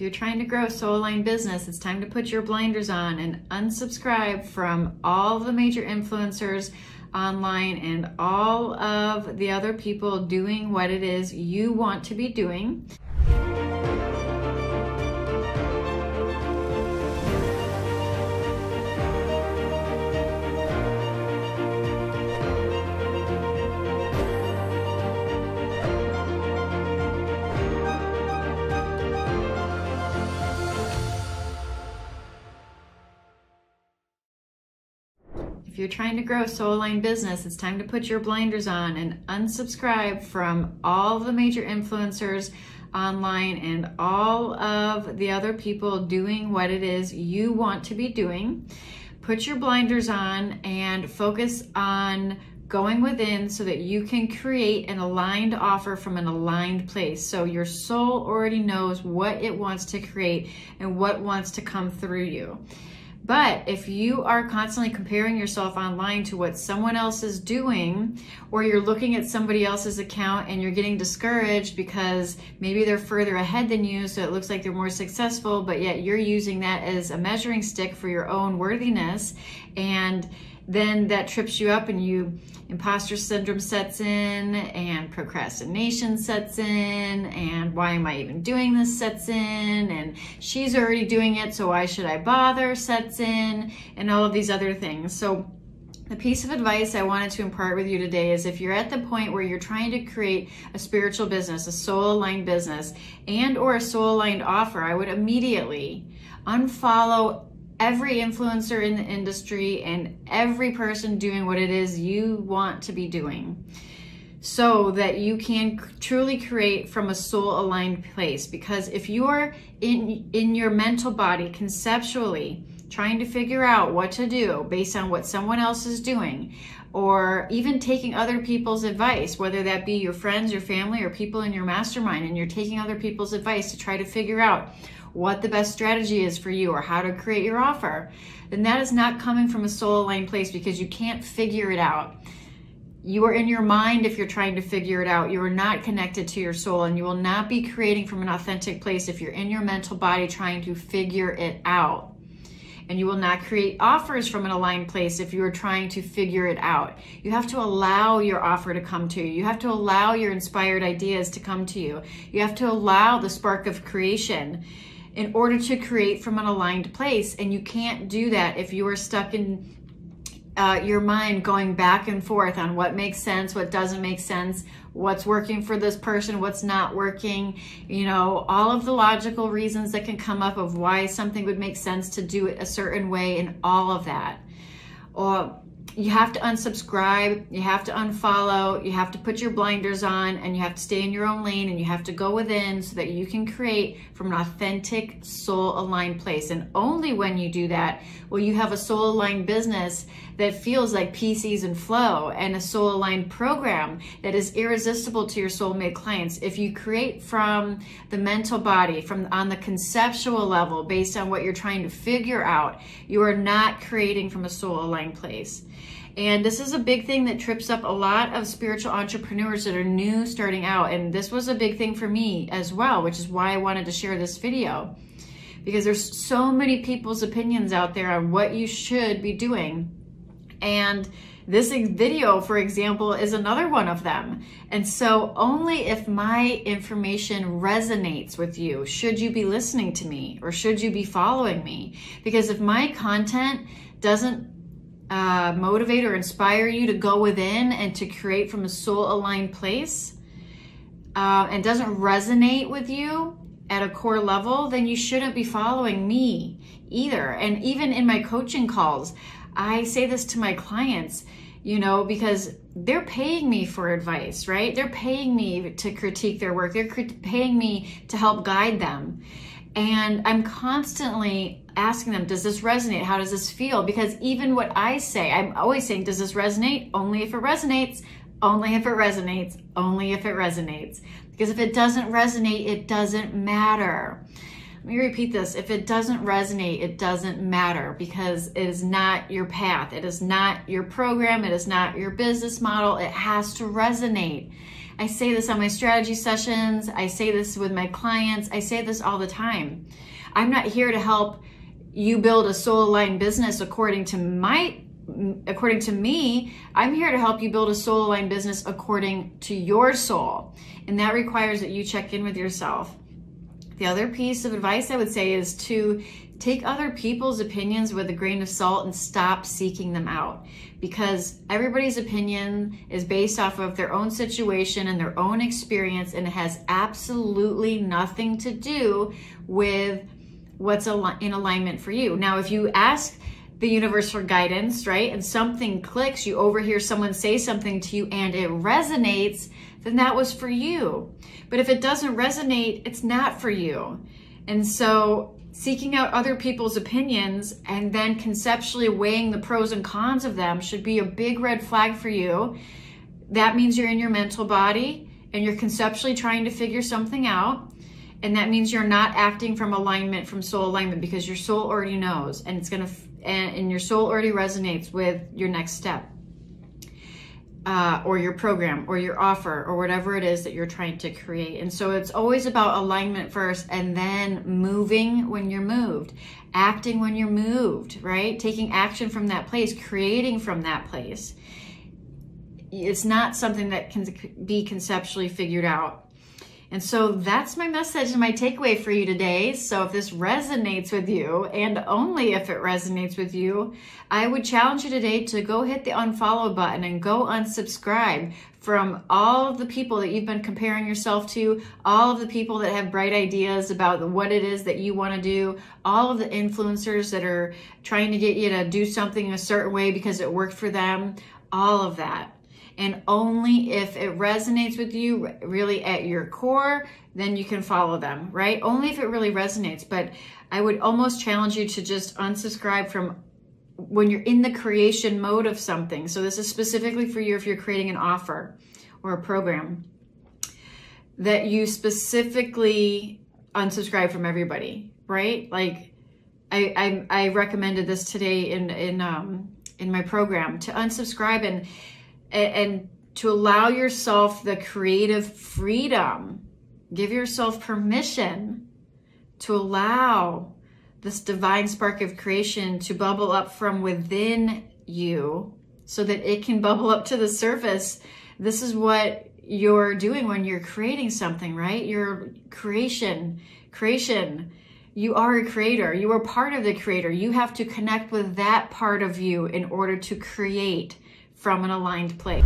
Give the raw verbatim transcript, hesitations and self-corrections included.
If you're trying to grow a soul aligned business, it's time to put your blinders on and unsubscribe from all the major influencers online and all of the other people doing what it is you want to be doing. If you're trying to grow a soul aligned business, it's time to put your blinders on and unsubscribe from all the major influencers online and all of the other people doing what it is you want to be doing. Put your blinders on and focus on going within so that you can create an aligned offer from an aligned place. So your soul already knows what it wants to create and what wants to come through you. But if you are constantly comparing yourself online to what someone else is doing, or you're looking at somebody else's account and you're getting discouraged because maybe they're further ahead than you, so it looks like they're more successful, but yet you're using that as a measuring stick for your own worthiness, and then that trips you up and you imposter syndrome sets in, and procrastination sets in, and why am I even doing this sets in, and she's already doing it, so why should I bother sets in, and all of these other things. So the piece of advice I wanted to impart with you today is, if you're at the point where you're trying to create a spiritual business, a soul-aligned business, and or a soul-aligned offer, I would immediately unfollow every influencer in the industry and every person doing what it is you want to be doing, so that you can truly create from a soul aligned place. Because if you are in in your mental body conceptually trying to figure out what to do based on what someone else is doing, or even taking other people's advice, whether that be your friends, your family, or people in your mastermind, and you're taking other people's advice to try to figure out what the best strategy is for you or how to create your offer, then that is not coming from a soul aligned place, because you can't figure it out. You are in your mind if you're trying to figure it out. You are not connected to your soul, and you will not be creating from an authentic place if you're in your mental body trying to figure it out. And you will not create offers from an aligned place if you are trying to figure it out. You have to allow your offer to come to you. You have to allow your inspired ideas to come to you. You have to allow the spark of creation in order to create from an aligned place. And you can't do that if you are stuck in uh, your mind going back and forth on what makes sense, what doesn't make sense, what's working for this person, what's not working, you know, all of the logical reasons that can come up of why something would make sense to do it a certain way and all of that. Or you have to unsubscribe, you have to unfollow, you have to put your blinders on, and you have to stay in your own lane, and you have to go within so that you can create from an authentic soul-aligned place. And only when you do that will you have a soul-aligned business that feels like peace, ease, and flow, and a soul-aligned program that is irresistible to your soulmate clients. If you create from the mental body, from on the conceptual level, based on what you're trying to figure out, you are not creating from a soul-aligned place. And this is a big thing that trips up a lot of spiritual entrepreneurs that are new starting out. And this was a big thing for me as well, which is why I wanted to share this video, because there's so many people's opinions out there on what you should be doing. And this video, for example, is another one of them. And so only if my information resonates with you should you be listening to me, or should you be following me. Because if my content doesn't Uh, motivate or inspire you to go within and to create from a soul-aligned place, uh, and doesn't resonate with you at a core level, then you shouldn't be following me either. And even in my coaching calls, I say this to my clients, you know, because they're paying me for advice, right? They're paying me to critique their work. They're paying me to help guide them. And I'm constantly asking them, does this resonate? How does this feel? Because even what I say, I'm always saying, does this resonate? Only if it resonates, only if it resonates, only if it resonates. Because if it doesn't resonate, it doesn't matter. Let me repeat this. If it doesn't resonate, it doesn't matter, because it is not your path. It is not your program. It is not your business model. It has to resonate. I say this on my strategy sessions. I say this with my clients. I say this all the time. I'm not here to help you build a soul-aligned business according to my, according to me. I'm here to help you build a soul-aligned business according to your soul. And that requires that you check in with yourself. The other piece of advice I would say is to take other people's opinions with a grain of salt and stop seeking them out, because everybody's opinion is based off of their own situation and their own experience, and it has absolutely nothing to do with what's in alignment for you. Now, if you ask the universe for guidance, right, and something clicks, you overhear someone say something to you and it resonates, then that was for you. But if it doesn't resonate, it's not for you. And so seeking out other people's opinions and then conceptually weighing the pros and cons of them should be a big red flag for you. That means you're in your mental body and you're conceptually trying to figure something out. And that means you're not acting from alignment, from soul alignment, because your soul already knows, and it's gonna, and, and your soul already resonates with your next step, uh, or your program, or your offer, or whatever it is that you're trying to create. And so it's always about alignment first, and then moving when you're moved, acting when you're moved, right? Taking action from that place, creating from that place. It's not something that can be conceptually figured out. And so that's my message and my takeaway for you today. So if this resonates with you, and only if it resonates with you, I would challenge you today to go hit the unfollow button and go unsubscribe from all of the people that you've been comparing yourself to, all of the people that have bright ideas about what it is that you want to do, all of the influencers that are trying to get you to do something a certain way because it worked for them, all of that. And only if it resonates with you really at your core, then you can follow them, right? Only if it really resonates. But I would almost challenge you to just unsubscribe from when you're in the creation mode of something. So this is specifically for you if you're creating an offer or a program, that you specifically unsubscribe from everybody, right? Like I, I, I recommended this today in, in, um, in my program, to unsubscribe and and to allow yourself the creative freedom. Give yourself permission to allow this divine spark of creation to bubble up from within you so that it can bubble up to the surface. This is what you're doing when you're creating something, right? Your creation, creation. You are a creator. You are part of the creator. You have to connect with that part of you in order to create from an aligned place.